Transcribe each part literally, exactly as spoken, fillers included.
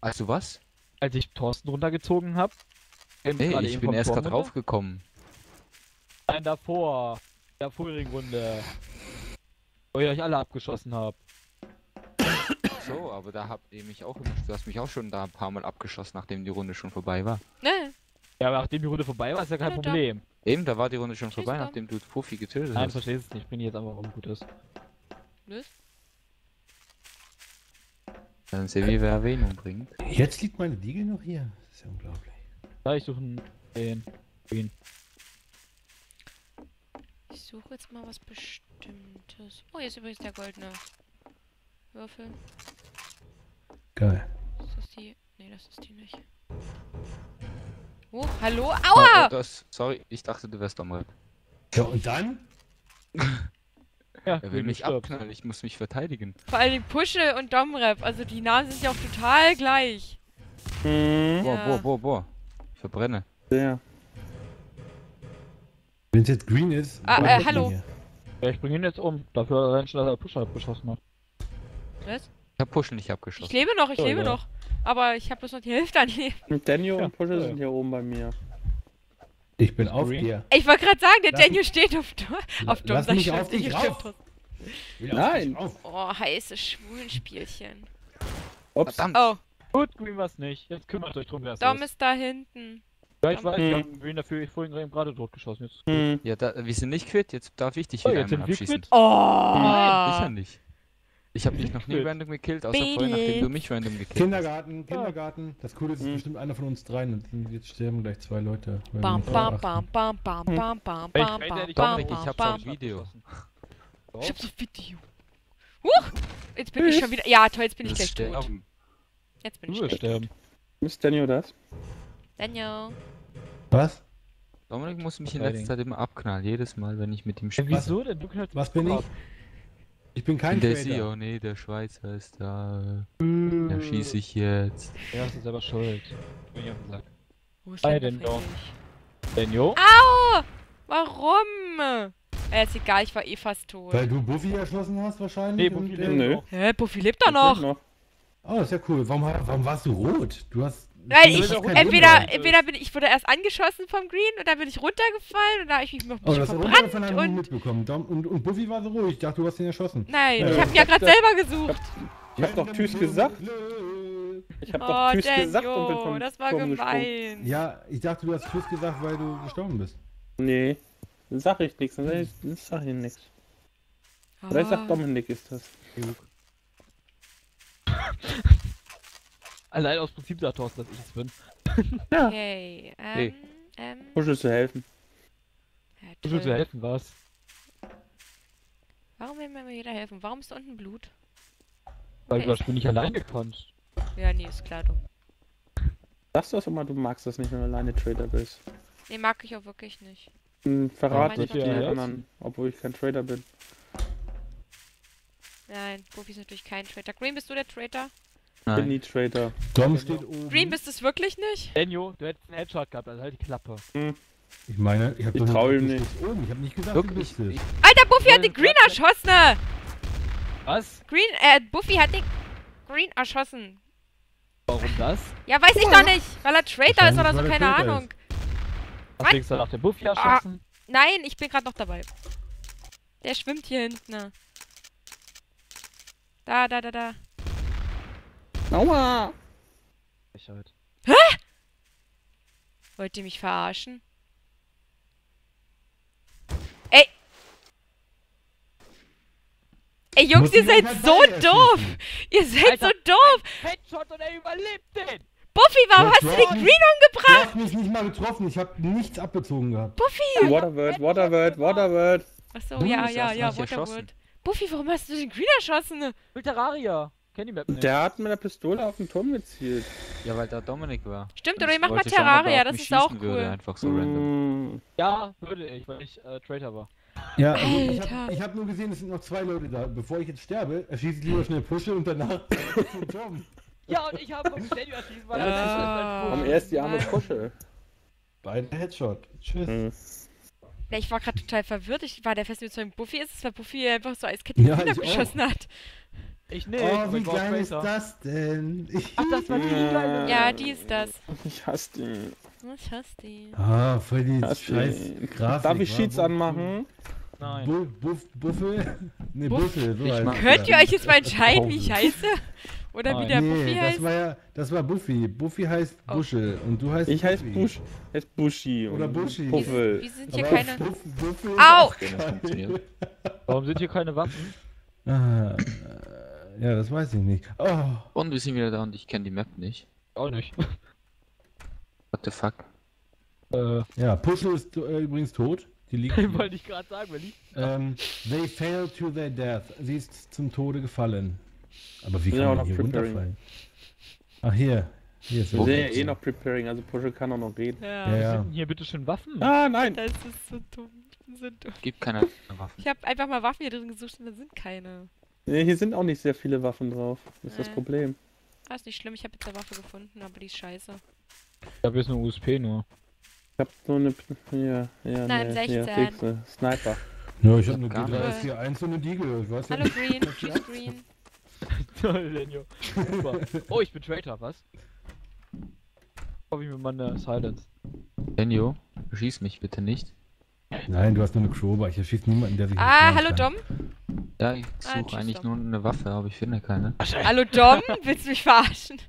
Weißt du was? Als ich Thorsten runtergezogen habe. Ey, ich bin erst gerade draufgekommen. Nein, davor. In der vorigen Runde. Wo ich euch alle abgeschossen habe. So, aber da habt ihr mich auch. Du hast mich auch schon da ein paar Mal abgeschossen, nachdem die Runde schon vorbei war. Nee. Ja, aber nachdem die Runde vorbei war, ist ja kein ja, Problem. Da. Eben, da war die Runde schon Schieß vorbei, dann. Nachdem du Profi getötet Nein, hast. Nein, verstehst es nicht. Ich bin jetzt einfach warum gut ist. Nüss? Dann sehen wir, wer Erwähnung bringt. Jetzt liegt meine Diegel noch hier. Das ist ja unglaublich. Da, ich suche einen. Green. Ich suche jetzt mal was Bestimmtes. Oh, hier ist übrigens der goldene Würfel. Geil. Ist das die? Ne, das ist die nicht. Oh, hallo? Aua! Oh, das, sorry, ich dachte, du wärst DomRep. Ja, und dann? Ja, er will mich abknallen, ich muss mich verteidigen. Vor allem Pu Schel und DomRep, also die Namen sind ja auch total gleich. Mhm. Boah, boah, boah, boah. Ich verbrenne. Ja. Wenn es jetzt green ist. Ah, äh, hallo. Ja, ich bring ihn jetzt um. Dafür rennt schon, dass er Pu Schel abgeschossen hat. Was? Ich hab Pu Schel nicht abgeschossen. Ich lebe noch, ich oh, lebe ja. noch. Aber ich hab bloß noch die Hälfte an Leben. Und Daniel ja, und Pu Schel ja. sind hier oben bei mir. Ich bin auf dir. Ich wollte gerade sagen, der Lass Daniel steht auf Dom. Auf Dom Lass mich auf dich rauf. Nein. Auf. Oh, heiße Schwulenspielchen. Ups. Verdammt. Oh. Gut, Green war's nicht. Jetzt kümmert euch drum, wer es ist. Dom ist da hinten. Ja, ich Dom weiß, ich hm. hab Green dafür, ich vorhin gerade totgeschossen. Hm. Ja, da, wir sind nicht quitt, jetzt darf ich dich wieder oh, einmal abschießen. Quitt? Oh! Nein, sicher nicht. Ich hab dich noch nie random gekillt, außer Baby. vorhin, nachdem du mich random gekillt hast. Kindergarten, Kindergarten. Das Coole ist, mhm. bestimmt einer von uns dreien und jetzt sterben gleich zwei Leute. Bam, bam, bam, bam, bam, bam, bam, bam, bam, bam, ich hab's auf Video. Ich hab's auf Video. Huch! Jetzt bin ich schon wieder... Ja, toll, jetzt bin ich gleich tot. Jetzt bin ich gleich tot. Ist Daniel das? Daniel. Was? Dominik muss mich in letzter Zeit immer abknallen, jedes Mal, wenn ich mit ihm spiele. Wieso denn? Du knallst mich ab. Was bin ich? Ich bin kein der C E O, nee, der Schweizer ist da. Mm. Da schieße ich jetzt. Ja, das ist aber schuld. Ich bin hier auf den Sack. Wo ist der denn doch? Daniel? Au! Warum? Ja, ist egal, ich war eh fast tot. Weil du Buffy erschossen hast wahrscheinlich? Nee, Buffy lebt nee. noch. Hä, Buffy lebt da noch. noch. Oh, ist ja cool. Warum, warum warst du rot? Du hast... Nein, ich, entweder, entweder bin ich, ich wurde erst angeschossen vom Green und dann bin ich runtergefallen und da habe ich mich noch ein bisschen verbrannt. Oh, das verbrannt und, mitbekommen. Und, und, und Buffy war so ruhig, ich dachte, du hast ihn erschossen. Nein, ja, ich habe ihn ja gerade selber gesucht. Ich hab doch Tschüss gesagt. Ich hab doch Tschüss gesagt und bin vom das war gemein. Ja, ich dachte, du hast Tschüss gesagt, weil du gestorben bist. Nee, dann sag ich nichts, dann sag ich nichts. Oder ich sag Dominik ist das. Allein aus Prinzip sagt Thorsten, dass ich es bin. Ja. Okay, ähm, ähm... Pu Schel zu helfen. Ja, Pu Schel zu helfen, was? Warum will mir immer jeder helfen? Warum ist da unten Blut? Weil okay, du das Spiel nicht allein gekonnt. Ja, nee, ist klar, du. Sagst du das immer, du magst das nicht, wenn du alleine Trader bist. Nee, mag ich auch wirklich nicht. Hm, verrate ich den anderen, obwohl ich kein Trader bin. Nein, Profi ist natürlich kein Trader. Green, bist du der Trader? Ich bin nie Trader. Dom steht oben. Green, bist du es wirklich nicht? Daniel, du hättest einen Headshot gehabt, also halt die Klappe. Hm. Ich meine, ich hab ich doch nicht, nicht. oben, ich hab nicht gesagt, wirklich? Du bist es. Alter, Buffy hat den Green erschossen! Was? Green, äh, Buffy hat den Green erschossen. Warum das? Ja, weiß ich oh, doch nicht, weil er Trader ist oder so, keine Trader Ahnung. Hast du extra nach der Buffy erschossen? Ah, nein, ich bin gerade noch dabei. Der schwimmt hier hinten. Da, da, da, da. Aua! Hä? Wollt ihr mich verarschen? Ey! Ey Jungs, ihr seid so doof! Ihr seid so doof! Headshot und er überlebt den! Buffy, warum hast du den Green umgebracht? Du hast mich nicht mal getroffen, ich hab nichts abgezogen gehabt. Buffy! Waterworld, Waterworld, Waterworld! Achso, ja, ja, ja, Waterworld. Buffy, warum hast du den Green erschossen? Terraria! Die Map nicht. Der hat mit der Pistole auf den Turm gezielt. Ja, weil da Dominik war. Stimmt, oder ich mach mal Terraria, das ist auch cool. Einfach so random. Ja, würde ich, weil ich äh, Traitor war. Ja, Alter. Ich, hab, ich hab nur gesehen, es sind noch zwei Leute da. Bevor ich jetzt sterbe, erschieße ich lieber schnell Pu Schel und danach den Turm. Ja, und ich habe vom Daniel erschießen, weil er am erst die arme Pu Schel. Beide Headshot. Tschüss. Mhm. Ja, ich war gerade total verwirrt. Ich war der festen Überzeugung, Buffy ist es, weil Buffy einfach so Eiskette abgeschossen hat. Ich nicht. Oh, wie geil ist das denn? Ach, das war die kleine. Ja, die ist das. Ich hasse die. Ich hasse die. Ah, voll die scheiß Grafik. Darf ich Sheets anmachen? Nein. Bu Buff Buffel? Ne, Buffel. Könnt ihr euch jetzt mal entscheiden, wie ich heiße? Oder Nein. wie der nee, Buffy das heißt? War ja, das war Buffy. Buffy heißt oh. Buschel und du heißt Ich heiße Busch, heißt Buschi. Oder Buschi. Buffel. Wie sind hier Aber keine... Buff Buffel Au! Warum sind hier keine Waffen? Ah, ja, das weiß ich nicht. Oh. Und wir sind wieder da und ich kenne die Map nicht. Auch nicht. What the fuck? Äh, ja, Puschel ist äh, übrigens tot. Die liegt Wollte ich gerade sagen, wer liegt? Ähm, they fell to their death. Sie ist zum Tode gefallen. Aber wie kann ja, man hier preparing. runterfallen? Ach, hier. Hier ist Wir sind ja eh noch preparing, also Puschel kann auch noch reden. Ja, ja, ja. Hier bitte schön Waffen. Ah, nein! Das ist so dumm. So dumm. Gibt keine Waffen. Ich habe einfach mal Waffen hier drin gesucht und da sind keine. Ne, hier sind auch nicht sehr viele Waffen drauf. Das ist äh. das Problem. Ah, ist nicht schlimm, ich habe jetzt eine Waffe gefunden, aber die ist scheiße. Ich habe jetzt eine U S P nur. Ich hab so eine. Ja, ja, nein, nee, sechzehn. Ja, Sniper. Ja, ich hab eine G drei S vier eins und eine Diegel. Ich weiß Hallo ja Green, tschüss Green. Toll, Daniel. Oh, ich bin Traitor, was? Oh, wie mit meiner Silence. Daniel, schieß mich bitte nicht. Nein, du hast nur eine Crowbar. Ich erschieß niemanden, der sich. Ah, hallo kann. Dom? Ja, ich suche ah, eigentlich Dom. nur eine Waffe, aber ich finde keine. Hallo Dom? Willst du mich verarschen?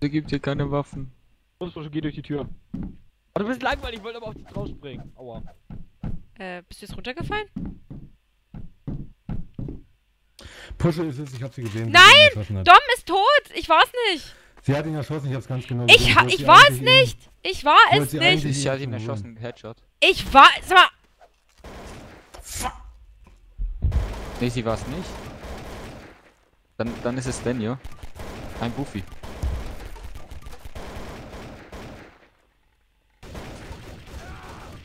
Es gibt hier keine Waffen. Geh durch die Tür. Oh, du bist langweilig, ich wollte aber auf dich draufspringen. Aua. Äh, bist du jetzt runtergefallen? Puschel ist es, ich hab sie gesehen. Nein! Dom ist tot! Ich war's nicht! Sie hat ihn erschossen, ich hab's ganz genau gesehen. Ich, ha ich war's nicht! Ich war es nicht! Sie hat ihn erschossen, Headshot. Ich war... Sag mal... Fuck! Nee, sie war's nicht. Dann, dann ist es Daniel. Ein Buffy.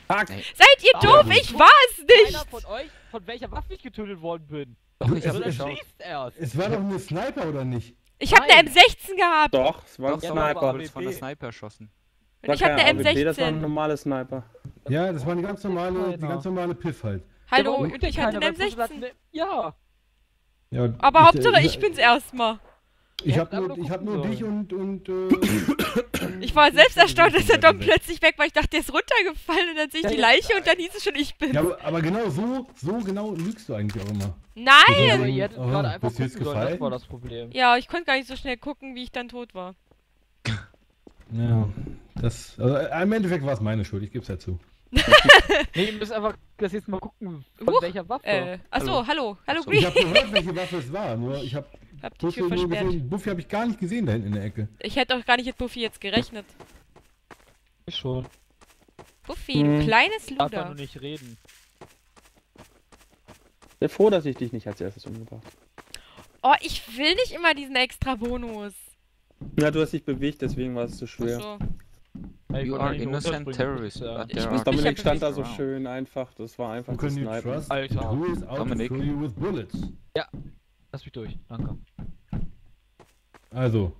Fuck. Seid ihr doof? Ich war es nicht! Einer von euch, von welcher Waffe ich getötet worden bin. Doch, ich hab schießt erst. Es war doch eine Sniper, oder nicht? Ich hab eine M sechzehn gehabt! Doch, es war ein Sniper. Du bist von der Sniper erschossen. Und ich hab eine M sechzehn. Das war ein normales Sniper. Ja, das war eine ganz normale, die ganz normale Piff halt. Hallo, und ich hatte eine M sechzehn. Ja. Aber Hauptsache, ich bin's erstmal. Ich hab nur, ich hab nur dich und, und, äh... Ich war selbst erstaunt, dass der Dom plötzlich weg war. Ich dachte, der ist runtergefallen und dann sehe ich die Leiche und dann hieß es schon, ich bin. Ja, aber, aber genau so, so genau lügst du eigentlich auch immer. Nein! So, ihr hättet oh, gerade einfach gucken sollen, das war das Problem. Ja, ich konnte gar nicht so schnell gucken, wie ich dann tot war. Ja, das, also im Endeffekt war es meine Schuld, ich geb's ja zu. Nee, ihr müsst einfach das jetzt mal gucken, von Huch, welcher Waffe. Äh, achso, hallo, hallo, Green. Ich hab gehört, welche Waffe es war, nur ich hab... Hab die Tür versperrt. Buffy hab ich gar nicht gesehen da hinten in der Ecke. Ich hätte auch gar nicht mit Buffy jetzt gerechnet. Ich schon. Buffy, hm. du kleines Luder. Ich darf nur nicht reden. Ich bin froh, dass ich dich nicht als erstes umgebracht habe. Oh, ich will nicht immer diesen extra Bonus. Ja, du hast dich bewegt, deswegen war es so schwer. Ach so. You are innocent terrorists. Ja. Ich ich Dominik stand da so around. schön einfach, das war einfach zu snipen. Alter, who is out Dominik. to you with bullets? Ja, lass mich durch, danke. Also.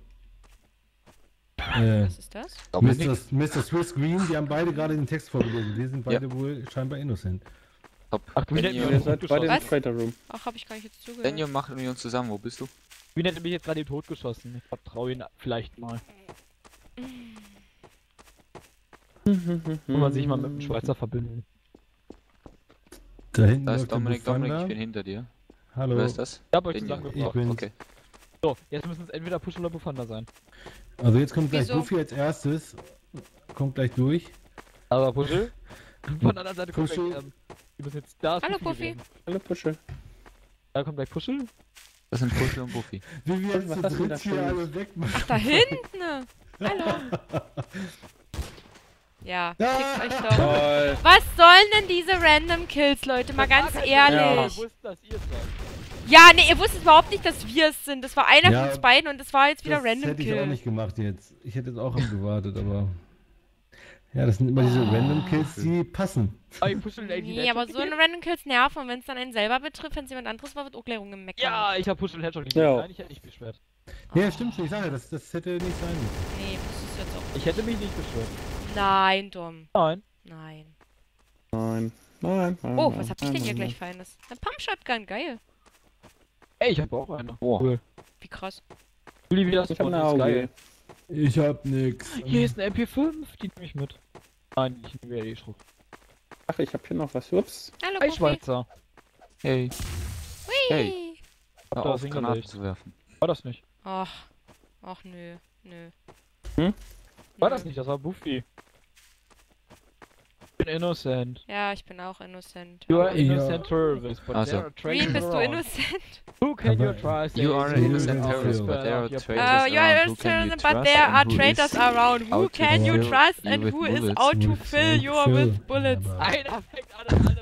Äh, Was ist das? Mister Mister Swiss Green, die haben beide gerade den Text vorgelesen. Die sind beide ja. wohl scheinbar innocent. Top. Ach, Daniel, ihr seid beide im Traitor Room. Ach, hab ich gar nicht jetzt zugehört. Daniel, machen wir uns zusammen, wo bist du? Green hat mich jetzt gerade tot geschossen. Ich vertraue ihn vielleicht mal. Kann man sich mal mit dem Schweizer verbinden. Da hinten da ist Dominik, Dominik, ich bin hinter dir. Hallo. Wer ist das? Ja, aber ich bin okay. So, jetzt müssen es entweder Push oder Bufanda sein. Also jetzt kommt gleich Buffy als erstes. Kommt gleich durch. Aber Puschel? Von der anderen Seite kommt gleich... Wir müssen jetzt da... Hallo Buffy. Hallo Puschel. Da kommt gleich Puschel. Das sind Puschel und Buffy. Wie wir jetzt zu dritt hier alle wegmachen. Ach, da hinten! Hallo! Ja, ah, euch doch. Toll. Was sollen denn diese random Kills, Leute? Mal das ganz ehrlich. Ja, wusste, dass ihr seid. Ja, ne, ihr wusstet überhaupt nicht, dass wir es sind. Das war einer ja, von uns beiden und das war jetzt wieder random Kill. Das hätte ich Kill. auch nicht gemacht jetzt. Ich hätte jetzt auch gewartet, aber... Ja, das sind immer diese oh. random Kills, die passen. Oh, nee, aber so eine random Kills nerven. Und wenn es dann einen selber betrifft, wenn es jemand anderes war, wird auch Klärung im Meckern. Ja, ich hab Push und Headshot gekriegt. Ja. Nein, ich hätte nicht beschwert. Oh. Ja, stimmt schon. Ich sage, das, das hätte nicht sein müssen. Nee, das ist jetzt auch... Ich hätte mich nicht beschwert. Nein, Dom. Nein. Nein. Nein. Nein. Nein. Oh, was hab ich denn hier gleich Feines? Eine Pump-Shotgun, geil. Ey, ich habe auch eine. Oh. Cool. Wie krass. Juli, wie hast du von der geil. Ich hab nix. Hier ist eine M P fünf, die nehme ich mit. Nein, ich nehme ja die Schrupp. Ach, ich hab hier noch was. Ups. Hallo, hey, Schweizer. Hey. Hui. Hey. Hab da auf, Granaten zu werfen. War das nicht? Ach. Ach, nö. Nö. Hm? War nö. Das nicht? Das war Buffy. Ich bin innocent. Ja, ich bin auch innocent. You are innocent terrorist, but also. There are traitors. Wie bist du innocent? Who can you trust? You are innocent terrorist, but there are traitors around. You are innocent, but there are traitors around. Who can you trust and who is out to fill you with bullets? Einer fängt alles an.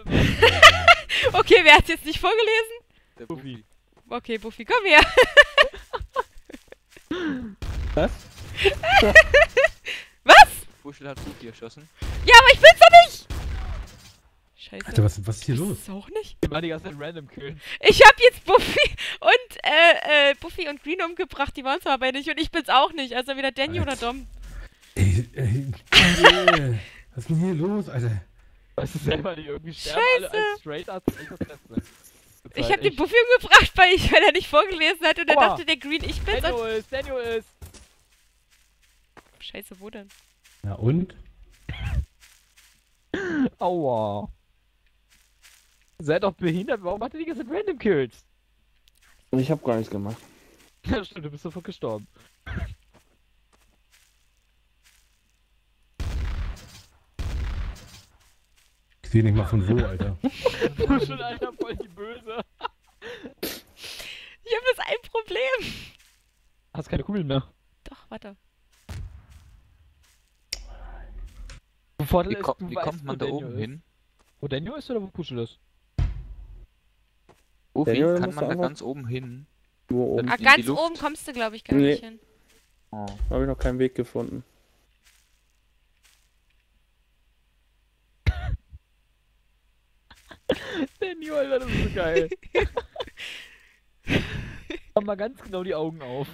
Okay, wer hat's jetzt nicht vorgelesen? Der Buffy. Okay, Buffy, komm her. Was? Was? Pu Schel hat Buffy erschossen. Ja, aber ich will's doch nicht! Scheiße. Alter, was, was ist hier los? Ich auch nicht. Ich war die ganze Zeit random killen. Ich hab jetzt Buffy und, äh, äh, Buffy und Green umgebracht, die waren zwar aber nicht und ich bin's auch nicht. Also weder Danny Alter. Oder Dom. Ey, ey, ey. Was ist denn hier los, Alter? Weißt du selber nicht, irgendwie sterben Scheiße. Alle als straight als Interesse. Ich hab echt. Den Buffy umgebracht, weil, ich, weil er nicht vorgelesen hat und er dachte, der Green, ich bin's. Daniel ist, Daniel ist. Scheiße, wo denn? Na und? Aua. Seid doch behindert, warum hat ihr die ganze Zeit random kills? Ich hab gar nichts gemacht. Ja stimmt, du bist sofort gestorben. Ich seh nicht mal von wo, Alter. Du schon, Alter, voll die Böse. Ich hab jetzt ein Problem. Hast keine Kugeln mehr? Doch, warte. Wie, ko ist, wie kommt man da Daniel oben ist. Hin? Wo Daniel ist oder wo Pu Schel ist? Wo kann man da ganz oben hin? Nur oben. Ah, ganz oben kommst du glaube ich gar nee. Nicht hin. Oh, da habe ich noch keinen Weg gefunden. Daniel, das ist so geil. Mach mal ganz genau die Augen auf.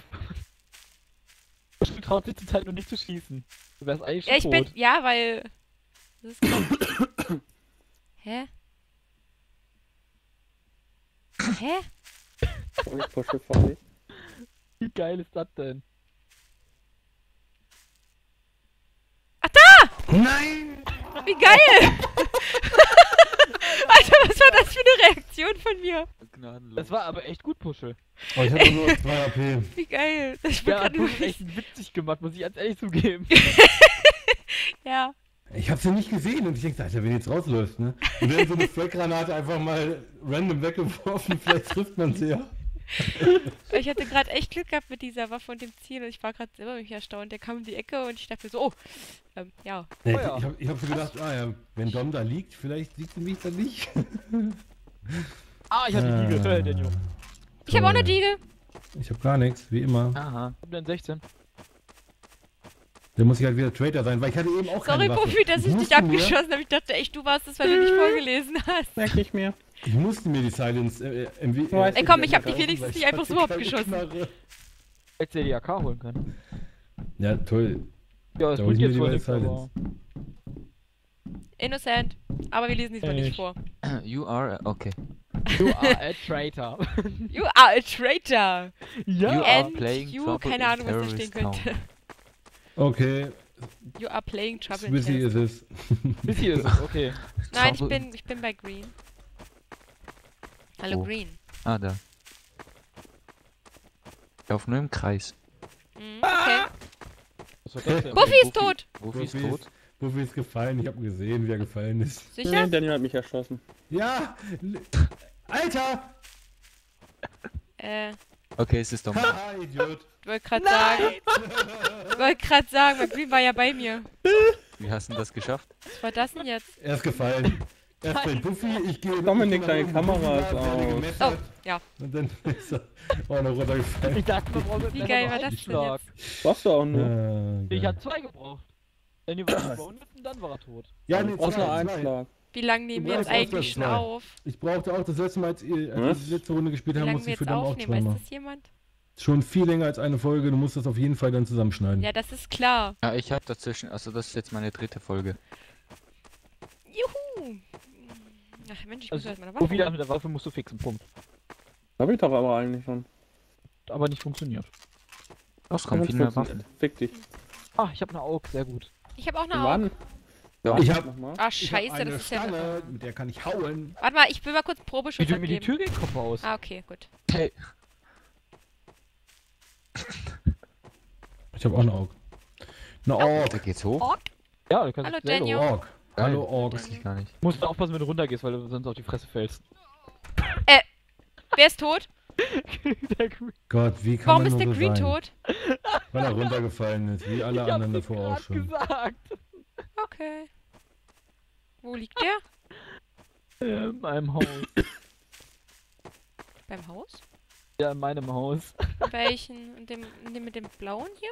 Du traust dich die Zeit nur nicht zu schießen. Du wärst eigentlich schon ja, ich tot. Bin, ja, weil... Das ist krass. Hä? Hä? Wie geil ist das denn? Ach da! Nein! Wie geil! Alter, was war das für eine Reaktion von mir? Gnadenlos. Das war aber echt gut, Pu Schel. Oh, ich hatte nur zwei A P. Wie geil. Das ja, hat Pu Schel echt witzig gemacht, muss ich ganz ehrlich zugeben. Ja. Ich hab's ja nicht gesehen und ich denke, Alter, wenn jetzt rausläuft, ne? Und wenn so eine Fleckgranate einfach mal random weggeworfen, vielleicht trifft man sie ja. Ich hatte gerade echt Glück gehabt mit dieser Waffe und dem Ziel und ich war gerade selber mich erstaunt. Der kam um die Ecke und ich dachte so, oh, ähm, ja. Nee, oh, ja. Ich, hab, ich hab so gedacht, ah ja, wenn Dom da liegt, vielleicht liegt sie mich da nicht. Ah, ich hab ah, die Diegel, Daniel. Ich hab auch eine Diegel. Ich hab gar nichts, wie immer. Aha, ich hab dann sechzehn. Dann muss ich halt wieder Traitor sein, weil ich hatte eben auch keine Waffe. Sorry, Profi, dass ich dich abgeschossen habe. Ich dachte echt, du warst es, weil du nicht vorgelesen hast. Merk ich mir. Ich musste mir die Silence äh, M W... Äh, Ey komm, ich hab dich wenigstens nicht einfach so abgeschossen. Hättest du dir die A K holen können. Ja, toll. Ja, das wird jetzt wohl nicht vor. Innocent. Aber wir lesen diesmal nicht vor. You are... A, okay. You are a traitor. You are a traitor. Yeah. You are playing you, keine Ahnung, was da stehen könnte. Okay. You are playing Trouble in Terrorist Town. Ist es. Busy ist es, okay. Nein, ich bin, ich bin bei Green. Hallo oh. Green. Ah, da. Ich laufe nur im Kreis. Mhm, okay. Ah! Buffy ist tot! Buffy ist tot. Buffy ist gefallen, ich hab gesehen, wie er gefallen ist. Sicher? Nee, Daniel hat mich erschossen. Ja! Alter! Äh. Okay, es ist Dom. Ah, Idiot. Ich wollte gerade sagen. Ich wollte gerade sagen, weil Green war ja bei mir. Wie hast du das geschafft? Was war das denn jetzt? Er ist gefallen. Erst bei Buffy, ich gehe Dom in den kleinen Kameras aus. Oh, ja. Und dann ist er auch noch runtergefallen. Ich dachte, wie geil war das denn jetzt? Brauchst du auch nur. Ich hab zwei gebraucht. Wenn die war verwundet, dann war er tot. Ja, nee, brauchst nur einen Schlag. Wie lange nehmen wir jetzt eigentlich schon auf? Ich brauchte auch das letzte Mal, als wir die letzte Runde gespielt haben, musste ich für den auch zwei machen. Ist das jemand? Schon viel länger als eine Folge, du musst das auf jeden Fall dann zusammenschneiden. Ja, das ist klar. Ja, ich hab dazwischen, also das ist jetzt meine dritte Folge. Juhu! Ach Mensch, ich muss also, halt meine Waffe. Wieder mit der Waffe musst du fixen, Punkt. Hab ich doch aber eigentlich schon. Aber nicht funktioniert. Das kommt viel mehr Waffen. Fick dich. Ah, ich habe eine Aug, sehr gut. Ich habe auch eine Aug. Ja, ich hab. Ah, scheiße, hab das ist Stange, ja. Eine, mit der kann ich hauen. Warte mal, ich will mal kurz Probeschuss abgeben. Wie du mir die Tür geht, Kopf aus. Ah, okay, gut. Hey. Ich hab auch eine Aug. Eine Aug. Da geht's hoch. Org? Ja, du kannst. Hallo, Daniel. Org. Hallo, Org. Das ich gar nicht. Du musst aufpassen, wenn du runtergehst, weil du sonst auf die Fresse fällst. Äh. Wer ist tot? Der Green. Gott, wie kann Warum man nur ist der Green sein? Tot? Weil er runtergefallen ist, wie alle ich anderen davor auch schon. Gesagt. Okay. Wo liegt der? Ja, in meinem Haus. Beim Haus? Ja, in meinem Haus. Welchen? In dem, in dem mit dem blauen hier?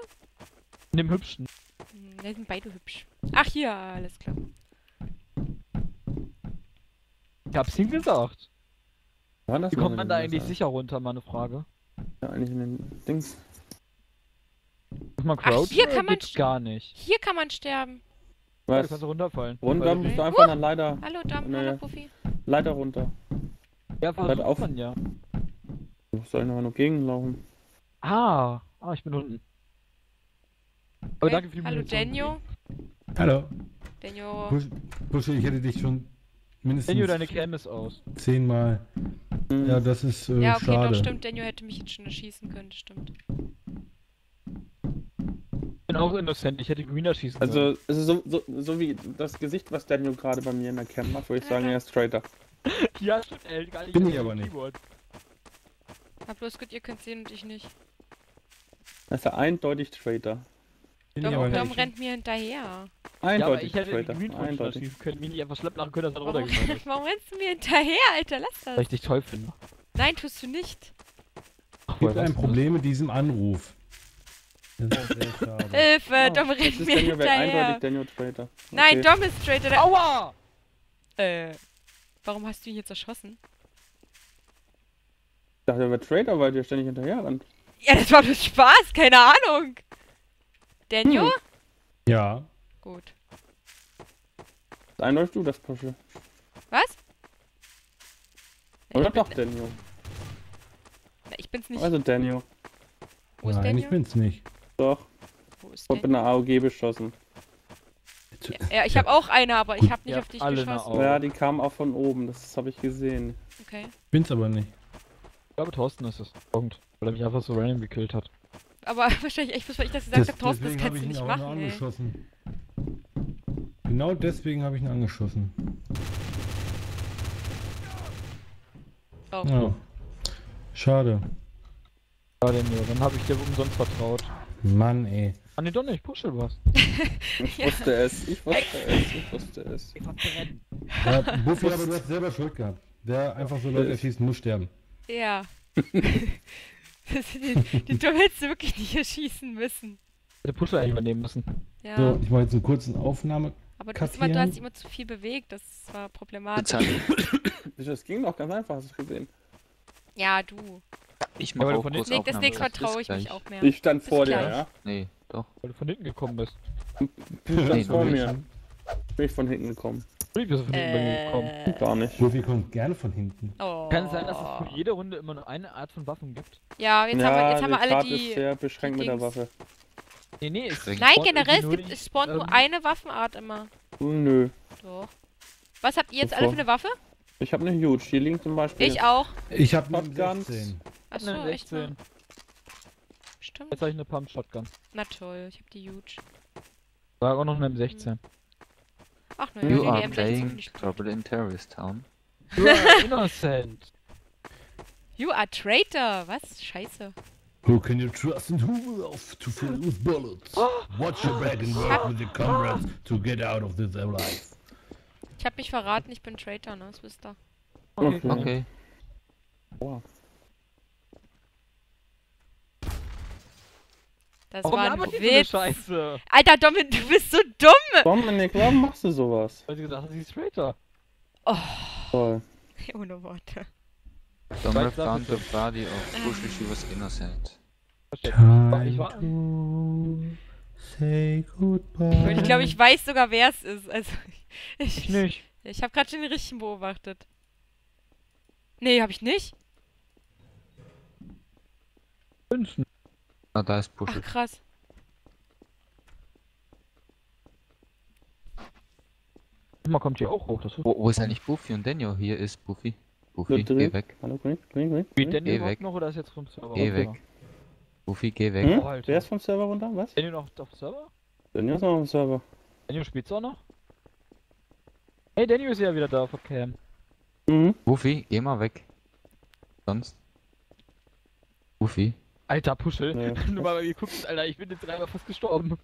In dem hübschen. Ne, sind beide hübsch. Ach hier, alles klar. Ich hab's ihm gesagt. Wie kommt man da eigentlich sicher runter, mal eine Frage? Ja, eigentlich in den Dings. Muss man crouchen? Hier kann man gar nicht. Hier kann man sterben. Ja, du kannst runterfallen. Runter musst du einfach dann leider. Hallo Dom, hallo Puffy. Leider runter. Ja, versucht auf. Man ja. Du musst einfach nur gegenlaufen. Ah, ah, ich bin unten. Aber danke für die Hallo Daniel. Hallo. Daniel. Busche, ich hätte dich schon mindestens... Daniel, deine Cam ist aus. Zehnmal. Ja, das ist äh, ja, okay, schade. Doch, stimmt. Daniel hätte mich jetzt schon erschießen können, stimmt. Ich bin auch innocent, ich hätte Green erschießen können. Also, es ist so, so, so wie das Gesicht, was Daniel gerade bei mir in der Cam macht, würde ich sagen, er ist Traitor. Ja, stimmt, ey, gar nicht. Bin ich aber nicht. Na bloß gut, ihr könnt sehen und ich nicht. Das ist ja eindeutig Traitor. Warum rennt mir hinterher? Eindeutig, ja, aber ich hätte Traitor. Die Green können mich nicht einfach schlapp lachen können, dass er runtergegangen ist. Warum rennst du mir hinterher, Alter? Lass das. Weil ich dich toll finde. Nein, tust du nicht. Es gibt ein Problem mit diesem Anruf. Das ist sehr schade. Hilfe, oh, Dom rennt mir hinterher. Eindeutig Daniel Traitor. Okay. Nein, Dom ist Traitor. Aua! Äh, warum hast du ihn jetzt erschossen? Ich dachte, er wäre Traitor, weil der ständig hinterher rennt. Ja, das war bloß Spaß, keine Ahnung. Daniel? Hm. Ja. Gut. Dann läufst du das Puschel. Was? Oder doch, Daniel. Na, ich bin's nicht. Also, Daniel. Wo ist Nein, Daniel? Ich bin's nicht. Doch. Wo ist Daniel? Ich hab eine A O G beschossen. Ja, ja, ich habe auch eine, aber ich habe nicht ja, auf dich geschossen. Ja, die kam auch von oben, das habe ich gesehen. Okay. Ich bin's aber nicht. Ich glaube, Thorsten ist es. Punkt. Weil er mich einfach so random gekillt hat. Aber wahrscheinlich echt bloß, weil ich das gesagt habe, Thorsten, das kannst du nicht machen. Genau deswegen habe ich ihn angeschossen. Oh. Ja. Schade. Schade, nur, dann habe ich dir umsonst vertraut. Mann, ey. An den Donner, ich pushe was. Ich wusste es, ich wusste es, ich wusste es. Ich wusste es. Ja, Buffy, aber du hast selber Schuld gehabt. Wer einfach so Leute erschießt, muss sterben. Ja. Die, die Dumme hättest du wirklich nicht erschießen müssen. Der Pusher übernehmen müssen. Ja. So, ich mache jetzt einen kurzen Aufnahme. Aber du hast, immer, du hast immer zu viel bewegt, das war problematisch. Das ging doch ganz einfach, hast du gesehen. Ja, du. Ich mache auch kurz Aufnahme. Das nächste Mal traue ich mich auch mehr. Ich stand vor dir, ja? Nee, doch. Weil du von hinten gekommen bist. Du standst vor mir. Bin ich von hinten gekommen. Ich bin von hinten bei mir gekommen. Gar nicht. Sophie kommt gerne von hinten. Oh. Kann es sein, dass es für jede Runde immer nur eine Art von Waffen gibt? Ja, jetzt ja, haben wir, jetzt haben wir alle Part die... ist sehr beschränkt mit der Waffe. Nee, nee, es Nein, generell, es, gibt, es spawnt ähm, nur eine Waffenart immer. Nö. Doch. Was habt ihr jetzt Bevor. alle für eine Waffe? Ich hab eine Huge, hier links zum Beispiel. Ich auch. Ich hab eine Shotgun. Achso, ne, echt mal. Stimmt. Jetzt hab ich eine Pump-Shotgun. Na toll, ich hab die Huge. War auch noch eine M sechzehn. Hm. Ach nein, you are playing Trouble in Terrorist Town. You are innocent. You are traitor. Was? Scheiße. Who can you trust and who will off to fill with bullets? Watch your back and work with your comrades to get out of this alive. Ich hab mich verraten, ich bin Traitor, ne? Das wisst ihr. Okay. Okay. Wow. Das Warum war ein Witz. Scheiße? Alter, Dominik, du bist so dumm! Dominik, warum machst du sowas? Weil sie gesagt hat, sie ist Traitor. Oh. Toll. Ohne Worte. Dominik found the body of Bushi, she was innocent. Time to say goodbye. Ich glaube, ich weiß sogar, wer es ist. Also, ich, ich nicht. Ich habe gerade schon den richtigen beobachtet. Nee, hab ich nicht. Münzen. Ah, da ist Pu Schel. Ach, krass. Man kommt hier auch hoch. Das wo, wo ist eigentlich Buffy und Daniel? Hier ist Buffy. Buffy, geh weg. weg. Hallo, Green, Green, Green. Wie, Daniel geh weg. noch oder ist jetzt vom Server? Geh weg. Buffy, geh weg. Hm? Oh, wer ist vom Server runter? Was? Daniel noch auf dem Server? Daniel ist noch auf dem Server. Daniel spielt's auch noch? Hey, Daniel ist ja wieder da auf der Cam. Mhm. Buffy, geh mal weg. Sonst. Buffy. Alter, Pu Schel. Nee, nur mal geguckt, Alter. Ich bin jetzt dreimal fast gestorben.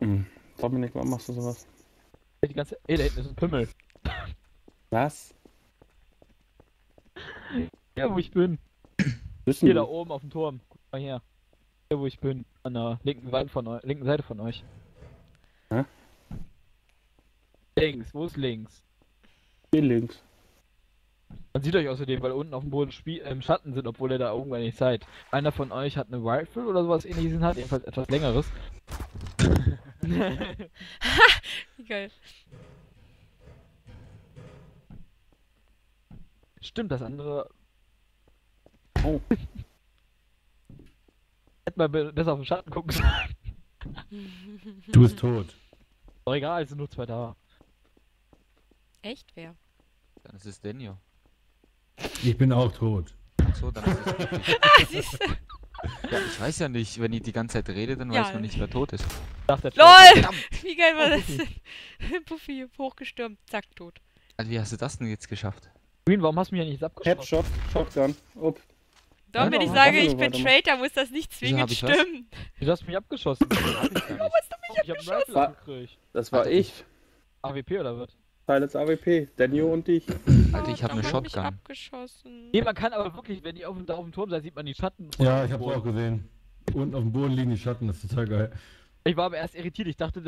Hm. Sag mir nicht, warum machst du sowas? Die ganze... Ey, da hinten ist ein Pimmel. Was? Ja, wo ich bin. Wissen hier du? Da oben auf dem Turm. Guck mal her. Hier, wo ich bin. An der linken Seite von euch. Linken Seite von euch. Hä? Links. Wo ist links? Hier links. Man sieht euch außerdem, weil unten auf dem Boden Spie äh, im Schatten sind, obwohl ihr da irgendwann nicht seid. Einer von euch hat eine Rifle oder sowas ähnliches in der Hand. Jedenfalls etwas längeres. Ha! Wie geil. Stimmt, das andere... Oh. Hätte mal besser auf den Schatten gucken sollen. Du bist tot. Doch egal, es sind nur zwei da. Echt? Wer? Dann ist es Daniel. Ich bin auch tot. Achso, dann ist es... Ah, siehst du? Ja, ich weiß ja nicht, wenn ich die ganze Zeit rede, dann ja, weiß ich noch nicht, wer tot ist. LOL! Wie geil war das denn? Buffy hochgestürmt, zack, tot. Also wie hast du das denn jetzt geschafft? Green, warum hast du mich ja nicht abgeschossen? Headshot, Shotgun, up. Doch, wenn ich sage, ich bin Traitor, muss das nicht zwingend stimmen. Du hast mich abgeschossen. Warum hast du mich abgeschossen? Ich hab einen Rifle gekriegt. Das war ich. A W P oder was? Teil A W P, Daniel und ich. Alter, ich hab ne Shotgun. Abgeschossen. Nee, man kann aber wirklich, wenn ihr auf dem, da auf dem Turm seid, sieht man die Schatten. Ja, ich hab's auch gesehen. Unten auf dem Boden liegen die Schatten, das ist total geil. Ich war aber erst irritiert, ich dachte...